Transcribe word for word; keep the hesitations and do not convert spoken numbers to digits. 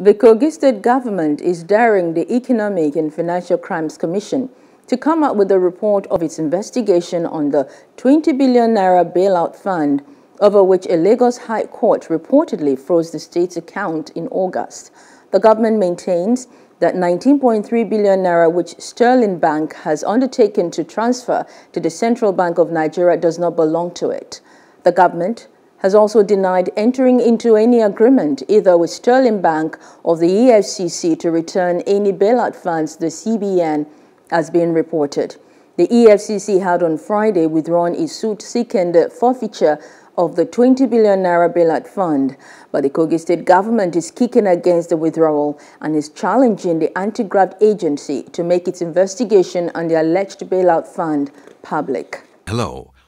The Kogi State government is daring the Economic and Financial Crimes Commission to come up with a report of its investigation on the twenty billion naira bailout fund, over which a Lagos High Court reportedly froze the state's account in August. The government maintains that nineteen point three billion naira, which Sterling Bank has undertaken to transfer to the Central Bank of Nigeria, does not belong to it. The government has also denied entering into any agreement either with Sterling Bank or the E F C C to return any bailout funds to the C B N, as been reported. The E F C C had on Friday withdrawn its suit seeking the forfeiture of the twenty billion naira bailout fund, but the Kogi State government is kicking against the withdrawal and is challenging the anti-graft agency to make its investigation on the alleged bailout fund public. Hello.